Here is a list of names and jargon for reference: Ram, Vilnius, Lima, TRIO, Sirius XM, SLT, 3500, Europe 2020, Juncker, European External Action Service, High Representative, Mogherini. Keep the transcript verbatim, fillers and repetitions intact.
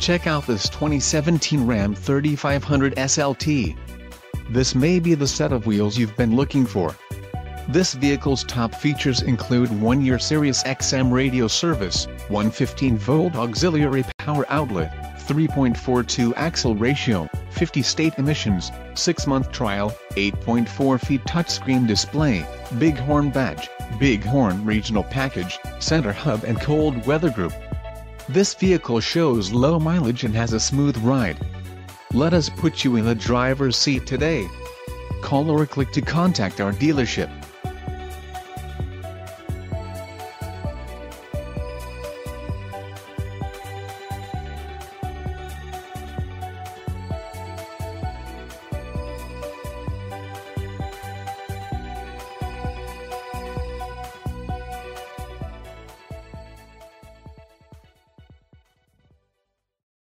Check out this twenty seventeen Ram thirty-five hundred S L T. This may be the set of wheels you've been looking for. This vehicle's top features include one year Sirius X M radio service, one fifteen volt auxiliary power outlet, three point four two axle ratio, fifty state emissions, six month trial, eight point four feet touchscreen display, Bighorn badge, Bighorn regional package, center hub and cold weather group. This vehicle shows low mileage and has a smooth ride. Let us put you in the driver's seat today. Call or click to contact our dealership.